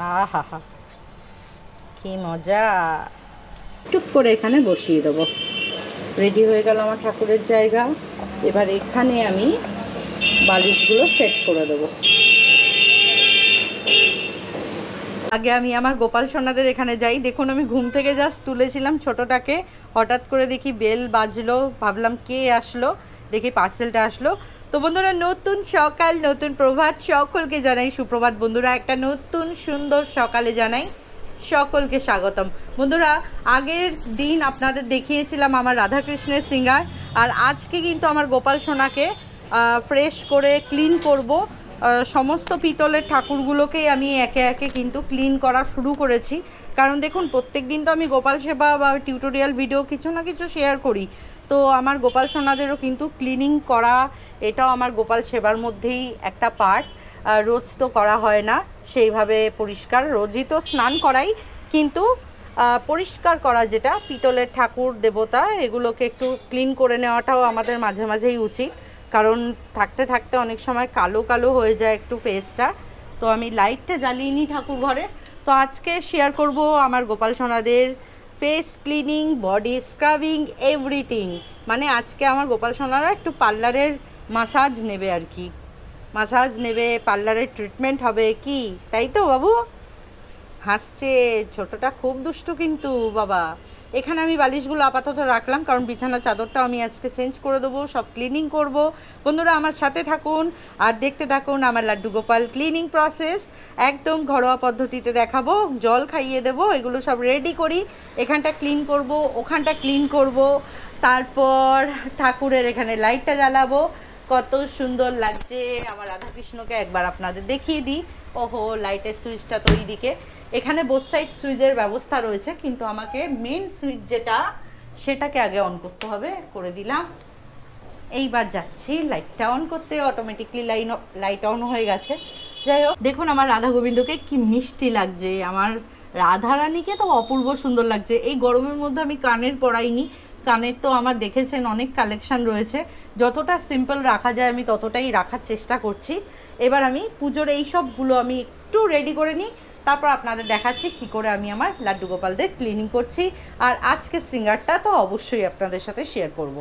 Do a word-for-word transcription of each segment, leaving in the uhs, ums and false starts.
আহা হা কি মজা। টুক করে এখানে বসিয়ে দেবো। রেডি হয়ে গেল আমার ঠাকুরের জায়গা। এবার এখানে আমি বালিশগুলো সেট করে দেবো। আগে আমি আমার গোপাল সোনাদের এখানে যাই। দেখুন আমি ঘুম থেকে জাস্ট তুলেছিলাম ছোটটাকে, হঠাৎ করে দেখি বেল বাজলো, ভাবলাম কে আসলো, দেখি পার্সেলটা আসলো। তো বন্ধুরা নতুন সকাল, নতুন প্রভাত, সকলকে জানাই সুপ্রভাত। বন্ধুরা একটা নতুন সুন্দর সকালে জানাই সকলকে স্বাগতম। বন্ধুরা আগের দিন আপনাদের দেখিয়েছিলাম আমার রাধাকৃষ্ণের সিঙ্গার, আর আজকে কিন্তু আমার গোপাল সোনাকে ফ্রেশ করে ক্লিন করব। সমস্ত পিতলের ঠাকুরগুলোকেই আমি একে একে কিন্তু ক্লিন করা শুরু করেছি, কারণ দেখুন প্রত্যেক দিন তো আমি গোপাল সেবা বা টিউটোরিয়াল ভিডিও কিছু না কিছু শেয়ার করি। তো আমার গোপাল সোনাদেরও কিন্তু ক্লিনিং করা, এটাও আমার গোপাল সেবার মধ্যেই একটা পার্ট। রোজ তো করা হয় না সেইভাবে পরিষ্কার, রোজই তো স্নান করাই, কিন্তু পরিষ্কার করা যেটা পিতলের ঠাকুর দেবতা এগুলোকে একটু ক্লিন করে নেওয়াটাও আমাদের মাঝে মাঝেই উচিত, কারণ থাকতে থাকতে অনেক সময় কালো কালো হয়ে যায় একটু ফেসটা। তো আমি লাইটটা জ্বালিয়ে নিই ঠাকুর ঘরে। তো আজকে শেয়ার করব আমার গোপাল সোনাদের face cleaning, body scrubbing, everything. মানে আজকে আমার গোপাল সোনারা একটু পার্লারের মাসাজ নেবে আর কি, মাসাজ নেবে, পার্লারের ট্রিটমেন্ট হবে কি, তাই তো বাবু? হাসছে ছোটটা, খুব দুষ্টু কিন্তু বাবা। এখানে আমি বালিশগুলো আপাতত রাখলাম, কারণ বিছানার চাদরটাও আমি আজকে চেঞ্জ করে দেবো, সব ক্লিনিং করব। বন্ধুরা আমার সাথে থাকুন আর দেখতে থাকুন আমার লাড্ডু গোপাল ক্লিনিং প্রসেস। একদম ঘরোয়া পদ্ধতিতে দেখাবো, জল খাইয়ে দেবো। এগুলো সব রেডি করি, এখানটা ক্লিন করব, ওখানটা ক্লিন করব, তারপর ঠাকুরের এখানে লাইটটা জ্বালাবো। কত সুন্দর লাগছে আমার রাধাকৃষ্ণকে, একবার আপনাদের দেখিয়ে দিই। ওহো লাইটের সুইচটা তো ওই দিকে, এখানে বোথ সাইড সুইচের ব্যবস্থা রয়েছে, কিন্তু আমাকে মেন সুইচ যেটা সেটাকে আগে অন করতে হবে। করে দিলাম, এইবার যাচ্ছি লাইটটা অন করতে, অটোমেটিকলি লাইন লাইট অন হয়ে গেছে। যাই হোক দেখুন আমার রাধা গোবিন্দকে কি মিষ্টি লাগছে, আমার রাধারানীকে তো অপূর্ব সুন্দর লাগছে। এই গরমের মধ্যে আমি কানের পরাইনি, কানের তো আমার দেখেছেন অনেক কালেকশান রয়েছে, যতটা সিম্পল রাখা যায় আমি ততটাই রাখার চেষ্টা করছি। এবার আমি পুজোর এই সবগুলো আমি একটু রেডি করে নিই, তারপর আপনাদের দেখাচ্ছি কি করে আমি আমার লাড্ডু গোপালদের ক্লিনিং করছি। আর আজকে সিঙ্গারটা তো অবশ্যই আপনাদের সাথে শেয়ার করব।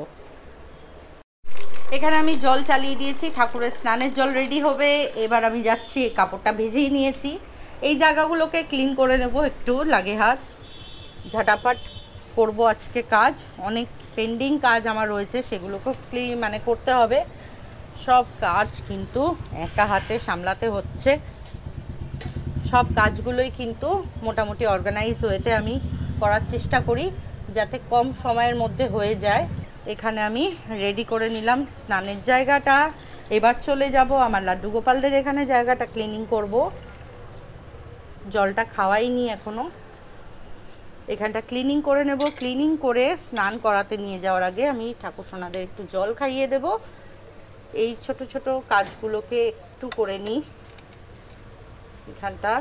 এখানে আমি জল চালিয়ে দিয়েছি, ঠাকুরের স্নানের জল রেডি হবে। এবার আমি যাচ্ছি, কাপড়টা ভেজেই নিয়েছি, এই জায়গাগুলোকে ক্লিন করে নেব একটু লাগে হাত, ঝাটাপাট করব। আজকে কাজ অনেক পেন্ডিং কাজ আমার রয়েছে, সেগুলোকেও ক্লিন মানে করতে হবে। সব কাজ কিন্তু একা হাতে সামলাতে হচ্ছে, সব কাজগুলোই কিন্তু মোটামুটি অর্গানাইজ হয়েতে আমি করার চেষ্টা করি যাতে কম সময়ের মধ্যে হয়ে যায়। এখানে আমি রেডি করে নিলাম স্নানের জায়গাটা। এবার চলে যাব আমার লাড্ডু গোপালদের এখানে, জায়গাটা ক্লিনিং করব। জলটা খাওয়াইনি এখনও, এখানটা ক্লিনিং করে নেব। ক্লিনিং করে স্নান করাতে নিয়ে যাওয়ার আগে আমি ঠাকুর সোনাদের একটু জল খাইয়ে দেব। এই ছোট ছোট কাজগুলোকে একটু করে নিই, এখানটা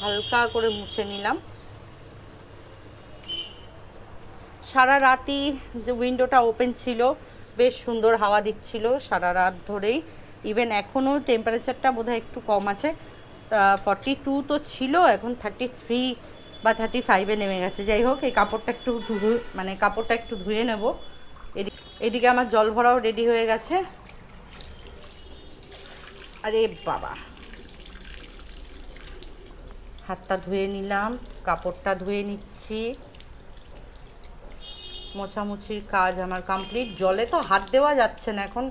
হালকা করে মুছে নিলাম। সারা রাতি যে উইন্ডোটা ওপেন ছিল বেশ সুন্দর হাওয়া দিচ্ছিল সারা রাত ধরেই। ইভেন এখনও টেম্পারেচারটা বোধহয় একটু কম আছে, ফর্টি টু তো ছিল, এখন থার্টি থ্রি বা থার্টি ফাইভে নেমে গেছে। যাই হোক এই কাপড়টা একটু ধুয়ে মানে কাপড়টা একটু ধুয়ে নেব। এদিকে আমার জল ভরাও রেডি হয়ে গেছে। আরে বাবা, হাতটা ধুয়ে নিলাম, কাপড়টা ধুয়ে নিচ্ছি। মোছামুছির কাজ আমার কমপ্লিট। জলে তো হাত দেওয়া যাচ্ছে না, এখন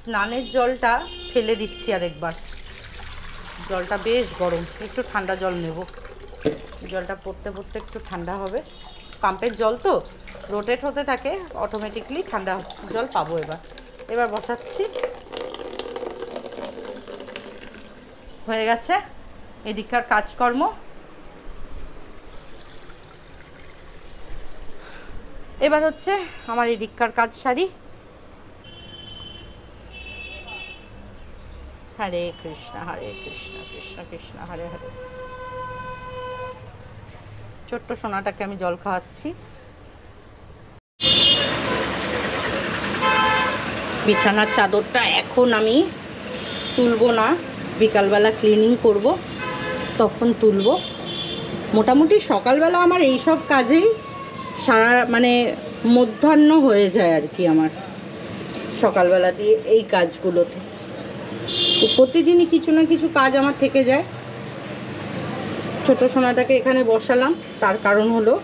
স্নানের জলটা ফেলে দিচ্ছি আরেকবার। জলটা বেশ গরম, একটু ঠান্ডা জল নেব, জলটা পড়তে পড়তে একটু ঠান্ডা হবে। পাম্পের জল তো রোটেট হতে থাকে, অটোমেটিকলি ঠান্ডা জল পাবো। এবার এবার বসাচ্ছি, হয়ে গেছে এদিককার কাজকর্ম। এবার হচ্ছে আমার এদিককার কাজ সারি। হরে কৃষ্ণ হরে কৃষ্ণ কৃষ্ণ কৃষ্ণ হরে হরে। ছোট্ট সোনাটাকে আমি জল খাওয়াচ্ছি। বিছানার চাদরটা এখন আমি তুলবো না, বিকালবেলা ক্লিনিং করব তখন তুলবো। মোটামুটি সকালবেলা আমার এই সব কাজেই সারা মানে মধ্যাহ্ন হয়ে যায় আর কি। আমার সকালবেলা দিয়ে এই কাজগুলোতে তো প্রতিদিনই কিছু না কিছু কাজ আমার থেকে যায়। ছোটো সোনাটাকে এখানে বসালাম, তার কারণ হলো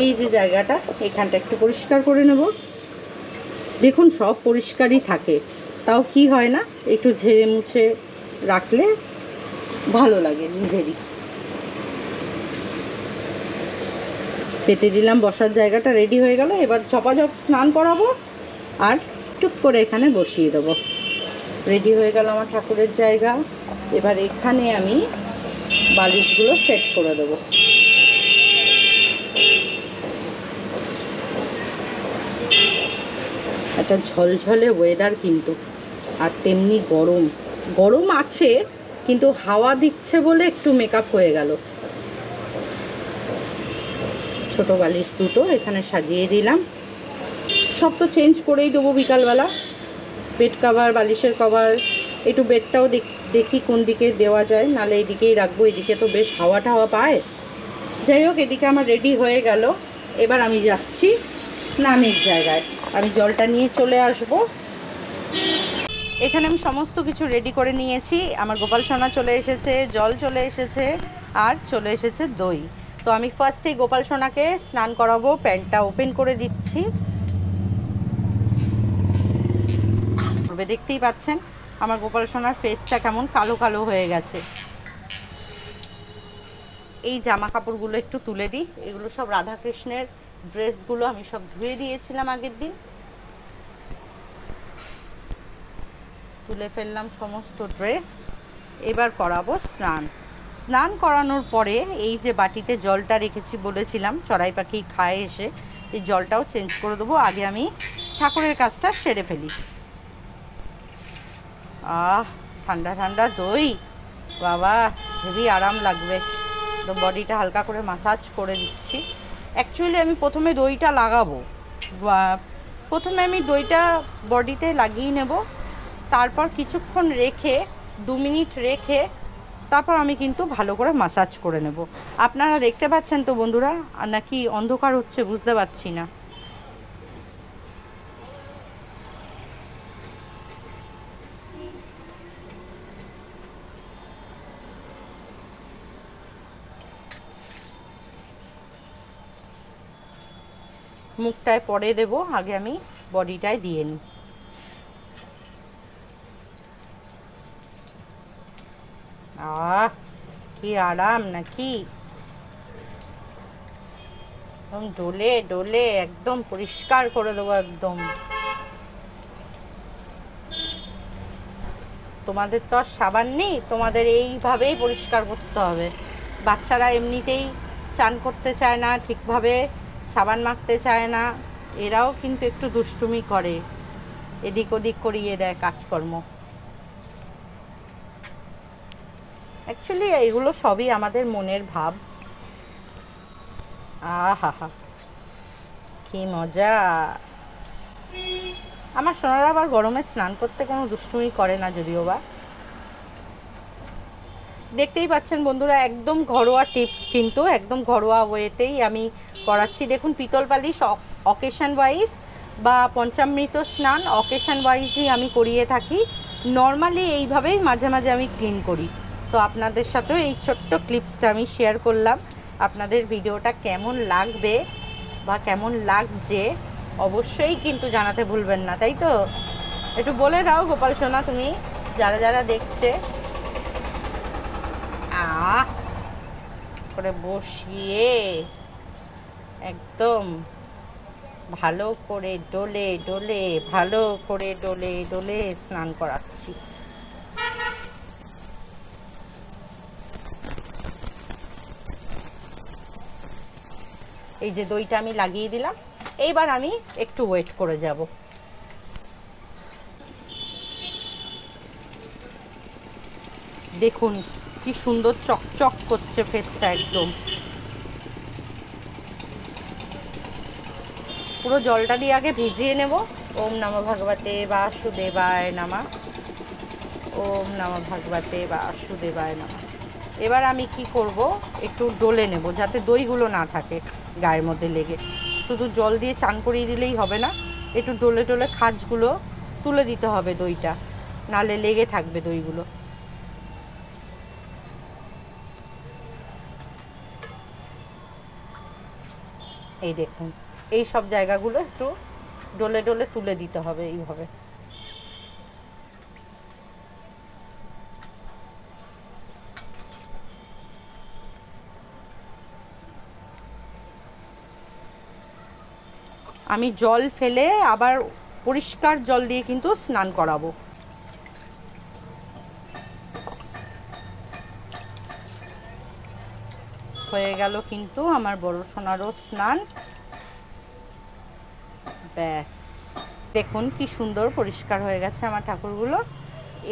এই যে জায়গাটা, এখানটা একটু পরিষ্কার করে নেব। দেখুন সব পরিষ্কারই থাকে, তাও কি হয় না একটু ঝেড়ে মুছে রাখলে ভালো লাগে নিজেরই। পেতে দিলাম, বসার জায়গাটা রেডি হয়ে গেল। এবার ঝপাঝপ স্নান করাবো আর টুক করে এখানে বসিয়ে দেবো। রেডি হয়ে গেল আমার ঠাকুরের জায়গা। এবার এখানে আমি বালিশগুলো সেট করে দেবো। একটা ঝলঝলে ওয়েদার কিন্তু, আর তেমনি গরম গরম আছে, কিন্তু হাওয়া দিচ্ছে বলে একটু মেকআপ হয়ে গেল। ছোট বালিশ দুটো এখানে সাজিয়ে দিলাম। সব তো চেঞ্জ করেই দেবো বিকালবেলা। বেড কভার, বালিশের কভার, একটু বেডটাও দেখি কোন দিকে দেওয়া যায়, নাহলে এদিকেই রাখবো। এদিকে তো বেশ হাওয়া টাওয়া পায়। যাই হোক, এদিকে আমার রেডি হয়ে গেল। এবার আমি যাচ্ছি স্নানের জায়গায়। আমি জলটা নিয়ে চলে আসব। এখানে আমি সমস্ত কিছু রেডি করে নিয়েছি। আমার গোপাল সোনা চলে এসেছে, জল চলে এসেছে, আর চলে এসেছে দই। তো আমি ফার্স্টেই গোপাল সোনাকে স্নান করাবো। প্যান্টটা ওপেন করে দিচ্ছি। দেখতেই পাচ্ছেন আমার গোপাল সোনার ফেসটা কেমন কালো কালো হয়ে গেছে। এই জামা কাপড়গুলো একটু তুলে দিই। এগুলো সব রাধাকৃষ্ণের ড্রেসগুলো আমি সব ধুয়ে দিয়েছিলাম আগের দিন। তুলে ফেললাম সমস্ত ড্রেস। এবার করাবো স্নান। স্নান করানোর পরে এই যে বাটিতে জলটা রেখেছি, বলেছিলাম চড়াই পাখি খায় এসে, এই জলটাও চেঞ্জ করে দেবো। আগে আমি ঠাকুরের কাজটা সেরে ফেলি। আহ, ঠান্ডা ঠান্ডা দই বাবা, হেভি আরাম লাগবে। তো বডিটা হালকা করে মাসাজ করে দিচ্ছি। অ্যাকচুয়ালি আমি প্রথমে দইটা লাগাবো, প্রথমে আমি দইটা বডিতে লাগিয়ে নেব, তারপর কিছুক্ষণ রেখে দু মিনিট রেখে তারপর আমি কিন্তু ভালো করে মাসাজ করে নেব। আপনারা দেখতে পাচ্ছেন তো বন্ধুরা, নাকি অন্ধকার হচ্ছে বুঝতে পারছি না। মুখটায় পরে দেব, আগে আমি বডিটায় দিয়ে নিই। আহ, কি আরাম নাকি! একদম ডোলে ডোলে একদম পরিষ্কার করে দেবো একদম। তোমাদের তো আর সাবান নেই, তোমাদের এইভাবেই পরিষ্কার করতে হবে। বাচ্চারা এমনিতেই চান করতে চায় না, ঠিকভাবে সাবান মাখতে চায় না, এরাও কিন্তু একটু দুষ্টুমি করে, এদিক ওদিক করিয়ে দেয় কাজকর্ম। অ্যাকচুয়ালি এগুলো সবই আমাদের মনের ভাব। আহা হা, কি মজা! আমার সোনারা আবার গরমে স্নান করতে কোনো দুষ্টুমি করে না যদিও বা। দেখতেই পাচ্ছেন বন্ধুরা, একদম ঘরোয়া টিপস কিন্তু, একদম ঘরোয়া ওয়েতেই আমি করাচ্ছি। দেখুন পিতল বালিশ অকেশন ওয়াইজ বা পঞ্চামৃত স্নান অকেশন ওয়াইজই আমি করিয়ে থাকি। নর্মালি এইভাবেই মাঝে মাঝে আমি ক্লিন করি। তো আপনাদের সাথেও এই ছোট্ট ক্লিপসটা আমি শেয়ার করলাম। আপনাদের ভিডিওটা কেমন লাগবে বা কেমন লাগছে অবশ্যই কিন্তু জানাতে ভুলবেন না, তাই তো? একটু বলে দাও গোপাল সোনা, তুমি যারা যারা দেখছে। আহ, করে বসিয়ে একদম ভালো করে ডোলে ডোলে ভালো করে ডোলে ডোলে স্নান করাচ্ছি। এই যে দইটা আমি লাগিয়ে দিলাম। এইবার আমি একটু ওয়েট করে যাব। দেখুন কি সুন্দর চকচক করছে ফেসটা একদম। পুরো জলটা দিয়ে আগে ভিজিয়ে নেব। ওম নমঃ ভগবতে বাসুদেবায় নমঃ। ওম নমঃ ভগবতে বাসুদেবায় নমঃ। এবার আমি কি করব, একটু ডলে নেব যাতে দইগুলো না থাকে গায়ের মধ্যে লেগে। শুধু জল দিয়ে চান করিয়ে দিলেই হবে না, একটু ডলে ডলে খাঁজগুলো তুলে দিতে হবে দইটা, নাহলে লেগে থাকবে দইগুলো। এই দেখুন, এই সব জায়গাগুলো একটু ডলে ডলে তুলে দিতে হবে এইভাবে। আমি জল ফেলে আবার পরিষ্কার জল দিয়ে কিন্তু স্নান করাবো। হয়ে গেল কিন্তু আমার বড় সোনারও স্নান। ব্যাস, দেখুন কি সুন্দর পরিষ্কার হয়ে গেছে আমার ঠাকুরগুলো।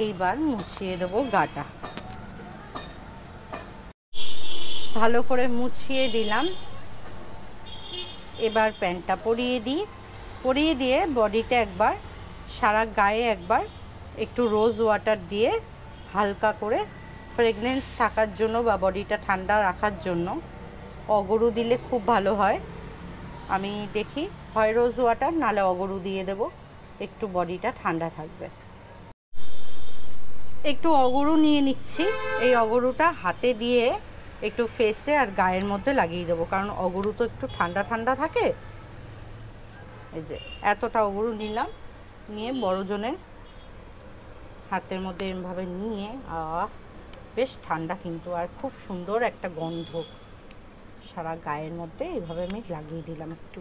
এইবার মুছিয়ে দেবো গাটা, ভালো করে মুছিয়ে দিলাম। এবার প্যান্টটা পরিয়ে দিই, পরিয়ে দিয়ে বডিতে একবার, সারা গায়ে একবার একটু রোজ ওয়াটার দিয়ে হালকা করে, ফ্রেগনেন্স থাকার জন্য বা বডিটা ঠান্ডা রাখার জন্য অগরু দিলে খুব ভালো হয়। আমি দেখি হয় রোজ ওয়াটার নাহলে অগরু দিয়ে দেব, একটু বডিটা ঠান্ডা থাকবে। একটু অগরু নিয়ে নিচ্ছি, এই অগরুটা হাতে দিয়ে একটু ফেসে আর গায়ের মধ্যে লাগিয়ে দেবো, কারণ অগরু তো একটু ঠান্ডা ঠান্ডা থাকে। এই যে এতটা অগরু নিলাম, নিয়ে বড়জনের হাতের মধ্যে এমভাবে নিয়ে, আহ বেশ ঠান্ডা কিন্তু, আর খুব সুন্দর একটা গন্ধ সারা গায়ের মধ্যে। এইভাবে আমি লাগিয়ে দিলাম একটু।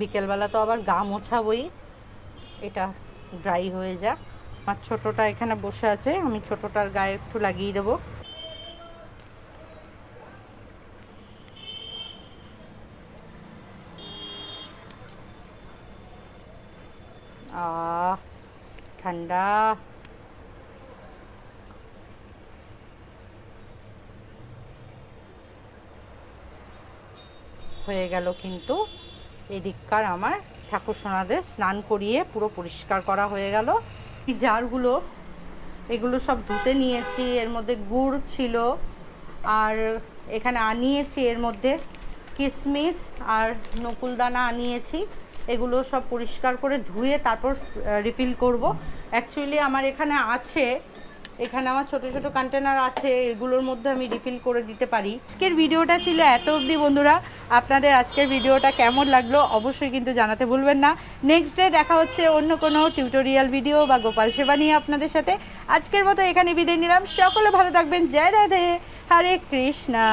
বিকেলবেলা তো আবার গা মোছাবই, এটা ড্রাই হয়ে যাক। আমার ছোটোটা এখানে বসে আছে, আমি ছোটোটার গায়ে একটু লাগিয়ে দেবো। আহ ঠান্ডা, হয়ে গেল কিন্তু এদিককার আমার ঠাকুর সোনাদের স্নান করিয়ে পুরো পরিষ্কার করা হয়ে গেল। এই জারগুলো এগুলো সব ধুতে নিয়েছি, এর মধ্যে গুড় ছিল, আর এখানে আনিয়েছি এর মধ্যে কিশমিশ আর নকুলদানা আনিয়েছি। এগুলো সব পরিষ্কার করে ধুয়ে তারপর রিফিল করব। অ্যাকচুয়ালি আমার এখানে আছে, এখানে আমার ছোট ছোট কন্টেনার আছে, এগুলোর মধ্যে আমি রিফিল করে দিতে পারি। আজকের ভিডিওটা ছিল এত অবধি বন্ধুরা। আপনাদের আজকের ভিডিওটা কেমন লাগলো অবশ্যই কিন্তু জানাতে ভুলবেন না। নেক্সট ডে দেখা হচ্ছে অন্য কোনো টিউটোরিয়াল ভিডিও বা গোপাল সেবা নিয়ে আপনাদের সাথে। আজকের মতো এখানে বিদায় নিলাম, সকলে ভালো থাকবেন। জয় রাধে, হরে কৃষ্ণা।